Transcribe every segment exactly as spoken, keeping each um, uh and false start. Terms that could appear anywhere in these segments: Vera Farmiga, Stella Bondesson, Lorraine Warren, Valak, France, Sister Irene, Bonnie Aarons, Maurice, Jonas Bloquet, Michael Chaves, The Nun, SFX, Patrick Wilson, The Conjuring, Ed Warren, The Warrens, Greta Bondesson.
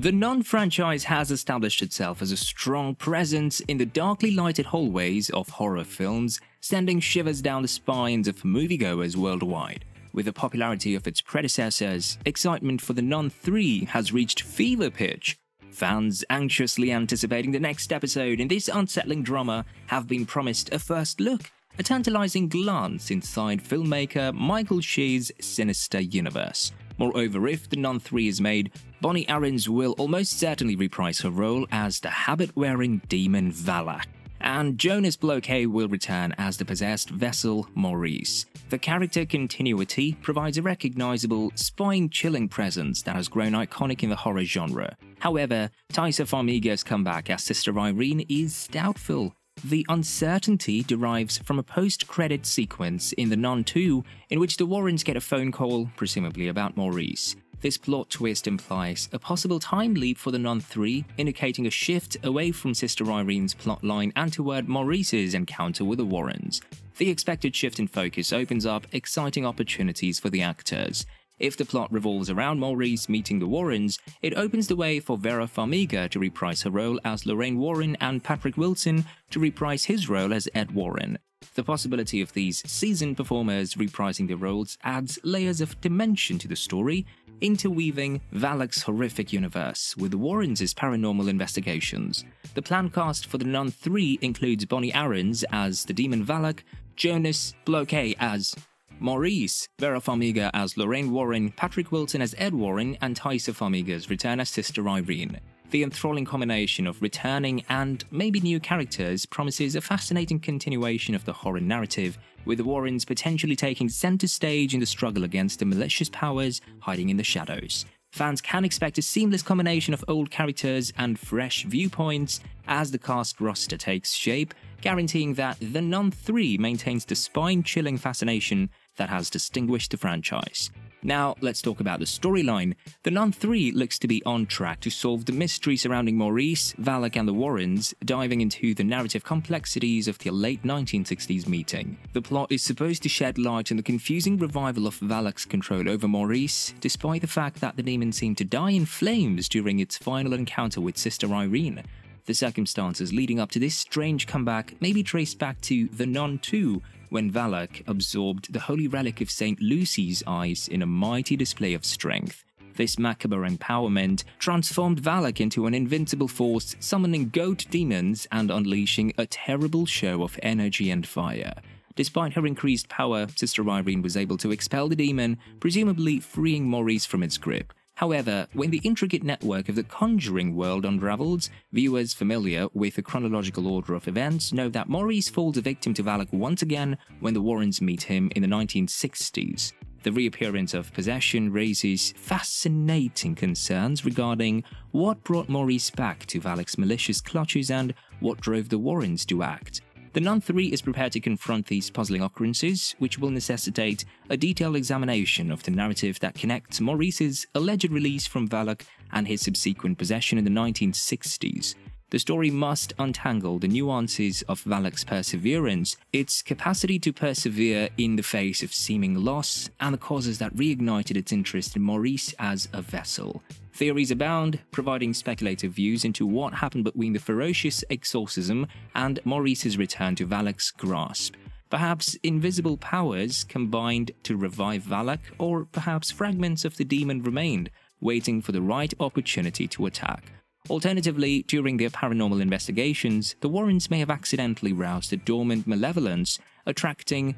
The Nun franchise has established itself as a strong presence in the darkly lighted hallways of horror films, sending shivers down the spines of moviegoers worldwide. With the popularity of its predecessors, excitement for The Nun three has reached fever pitch. Fans anxiously anticipating the next episode in this unsettling drama have been promised a first look, a tantalizing glance inside filmmaker Michael Chaves' sinister universe. Moreover, if The Nun three is made, Bonnie Aarons will almost certainly reprise her role as the habit-wearing demon Valak, and Jonas Bloquet will return as the possessed vessel Maurice. The character continuity provides a recognizable, spine-chilling presence that has grown iconic in the horror genre. However, Vera Farmiga's comeback as Sister Irene is doubtful. The uncertainty derives from a post-credit sequence in The Nun two, in which the Warrens get a phone call, presumably about Maurice. This plot twist implies a possible time leap for The Nun three, indicating a shift away from Sister Irene's plotline and toward Maurice's encounter with the Warrens. The expected shift in focus opens up exciting opportunities for the actors. If the plot revolves around Maurice meeting the Warrens, it opens the way for Vera Farmiga to reprise her role as Lorraine Warren and Patrick Wilson to reprise his role as Ed Warren. The possibility of these seasoned performers reprising their roles adds layers of dimension to the story, interweaving Valak's horrific universe with the Warrens' paranormal investigations. The planned cast for The Nun three includes Bonnie Aarons as the demon Valak, Jonas Bloquet as Maurice, Vera Farmiga as Lorraine Warren, Patrick Wilson as Ed Warren, and Vera Farmiga's return as Sister Irene. The enthralling combination of returning and maybe new characters promises a fascinating continuation of the horror narrative, with the Warrens potentially taking center stage in the struggle against the malicious powers hiding in the shadows. Fans can expect a seamless combination of old characters and fresh viewpoints as the cast roster takes shape, guaranteeing that The Nun three maintains the spine-chilling fascination that has distinguished the franchise. Now, let's talk about the storyline. The Nun three looks to be on track to solve the mystery surrounding Maurice, Valak and the Warrens, diving into the narrative complexities of the late nineteen sixties meeting. The plot is supposed to shed light on the confusing revival of Valak's control over Maurice, despite the fact that the demon seemed to die in flames during its final encounter with Sister Irene. The circumstances leading up to this strange comeback may be traced back to The Nun two, when Valak absorbed the holy relic of Saint Lucy's eyes in a mighty display of strength. This macabre empowerment transformed Valak into an invincible force, summoning goat demons and unleashing a terrible show of energy and fire. Despite her increased power, Sister Irene was able to expel the demon, presumably freeing Maurice from its grip. However, when the intricate network of the Conjuring world unravels, viewers familiar with the chronological order of events know that Maurice falls a victim to Valak once again when the Warrens meet him in the nineteen sixties. The reappearance of possession raises fascinating concerns regarding what brought Maurice back to Valak's malicious clutches and what drove the Warrens to act. The Nun three is prepared to confront these puzzling occurrences, which will necessitate a detailed examination of the narrative that connects Maurice's alleged release from Valak and his subsequent possession in the nineteen sixties. The story must untangle the nuances of Valak's perseverance, its capacity to persevere in the face of seeming loss, and the causes that reignited its interest in Maurice as a vessel. Theories abound, providing speculative views into what happened between the ferocious exorcism and Maurice's return to Valak's grasp. Perhaps invisible powers combined to revive Valak, or perhaps fragments of the demon remained, waiting for the right opportunity to attack. Alternatively, during their paranormal investigations, the Warrens may have accidentally roused a dormant malevolence, attracting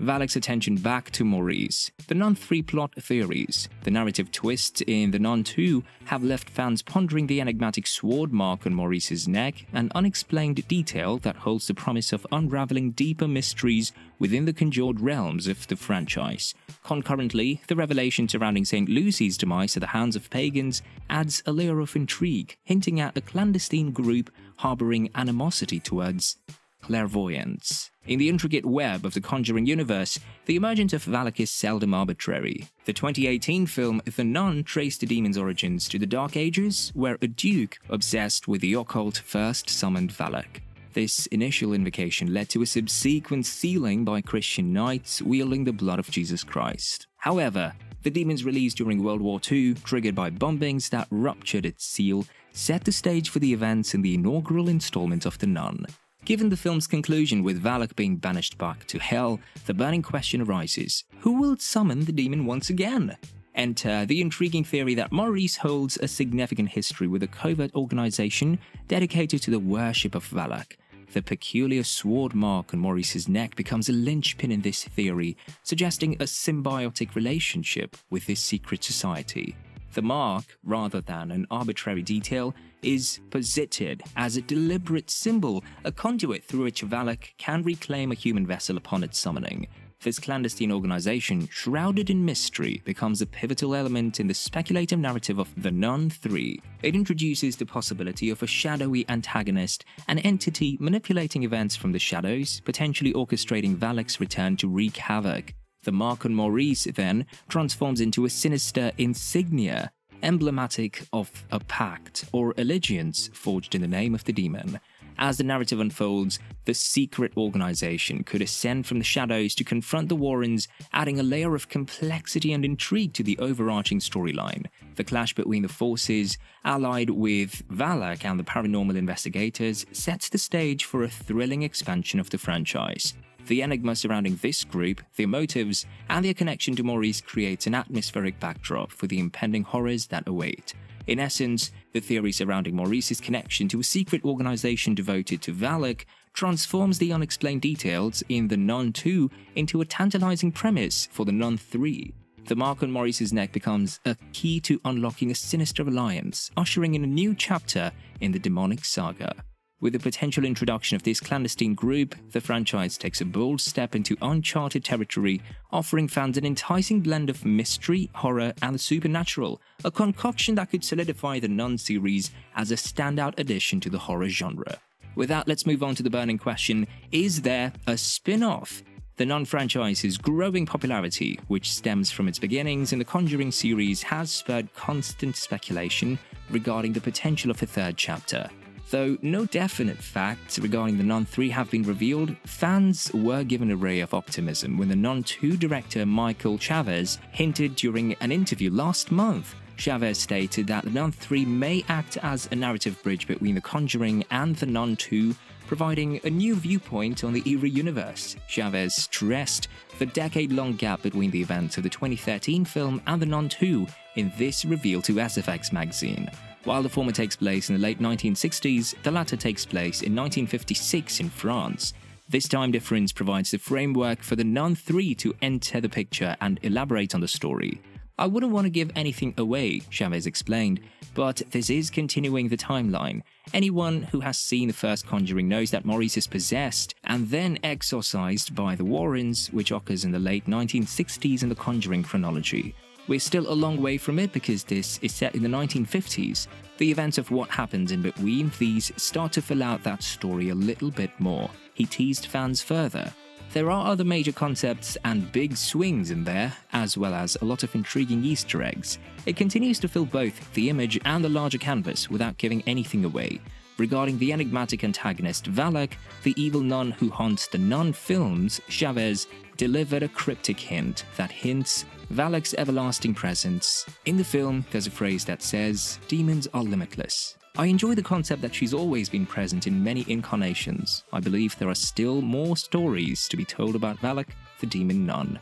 Valak's attention back to Maurice. The Nun three plot theories. The narrative twists in The Nun two have left fans pondering the enigmatic sword mark on Maurice's neck, an unexplained detail that holds the promise of unraveling deeper mysteries within the conjured realms of the franchise. Concurrently, the revelation surrounding Saint Lucy's demise at the hands of pagans adds a layer of intrigue, hinting at a clandestine group harboring animosity towards clairvoyance. In the intricate web of the Conjuring universe, the emergence of Valak is seldom arbitrary. The twenty eighteen film The Nun traced the demon's origins to the Dark Ages, where a duke obsessed with the occult first summoned Valak. This initial invocation led to a subsequent sealing by Christian knights wielding the blood of Jesus Christ. However, The demons released during World War Two, triggered by bombings that ruptured its seal, set the stage for the events in the inaugural installment of The Nun. Given the film's conclusion with Valak being banished back to hell, the burning question arises, who will summon the demon once again? Enter the intriguing theory that Maurice holds a significant history with a covert organization dedicated to the worship of Valak. The peculiar sword mark on Maurice's neck becomes a linchpin in this theory, suggesting a symbiotic relationship with this secret society. The mark, rather than an arbitrary detail, is posited as a deliberate symbol, a conduit through which Valak can reclaim a human vessel upon its summoning. This clandestine organization, shrouded in mystery, becomes a pivotal element in the speculative narrative of The Nun three. It introduces the possibility of a shadowy antagonist, an entity manipulating events from the shadows, potentially orchestrating Valak's return to wreak havoc. The mark on Maurice, then, transforms into a sinister insignia, emblematic of a pact or allegiance forged in the name of the demon. As the narrative unfolds, the secret organization could ascend from the shadows to confront the Warrens, adding a layer of complexity and intrigue to the overarching storyline. The clash between the forces, allied with Valak and the paranormal investigators, sets the stage for a thrilling expansion of the franchise. The enigma surrounding this group, their motives, and their connection to Maurice creates an atmospheric backdrop for the impending horrors that await. In essence, the theory surrounding Maurice's connection to a secret organization devoted to Valak transforms the unexplained details in The Nun two into a tantalizing premise for The Nun three. The mark on Maurice's neck becomes a key to unlocking a sinister alliance, ushering in a new chapter in the demonic saga. With the potential introduction of this clandestine group, the franchise takes a bold step into uncharted territory, offering fans an enticing blend of mystery, horror, and the supernatural, a concoction that could solidify the Nun series as a standout addition to the horror genre. With that, let's move on to the burning question, is there a spin-off? The Nun franchise's growing popularity, which stems from its beginnings in the Conjuring series, has spurred constant speculation regarding the potential of a third chapter. Though no definite facts regarding The Nun three have been revealed, fans were given a ray of optimism when The Nun two director Michael Chaves hinted during an interview last month. Chaves stated that The Nun three may act as a narrative bridge between The Conjuring and The Nun two, providing a new viewpoint on the eerie universe. Chaves stressed the decade-long gap between the events of the twenty thirteen film and The Nun two in this reveal to S F X magazine. While the former takes place in the late nineteen sixties, the latter takes place in nineteen fifty-six in France. This time difference provides the framework for The Nun three to enter the picture and elaborate on the story. "I wouldn't want to give anything away," Chaves explained, "but this is continuing the timeline. Anyone who has seen the first Conjuring knows that Maurice is possessed and then exorcised by the Warrens, which occurs in the late nineteen sixties in the Conjuring chronology. We're still a long way from it because this is set in the nineteen fifties. The events of what happens in between these start to fill out that story a little bit more," he teased fans further. There are other major concepts and big swings in there, as well as a lot of intriguing Easter eggs. It continues to fill both the image and the larger canvas without giving anything away. Regarding the enigmatic antagonist Valak, the evil nun who haunts the Nun films, Chaves delivered a cryptic hint that hints Valak's everlasting presence. In the film, there's a phrase that says, "Demons are limitless." I enjoy the concept that she's always been present in many incarnations. I believe there are still more stories to be told about Valak, the demon nun.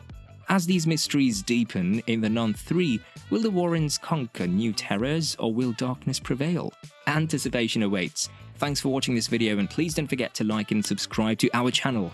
As these mysteries deepen in The Nun three, will the Warrens conquer new terrors or will darkness prevail? Anticipation awaits. Thanks for watching this video and please don't forget to like and subscribe to our channel.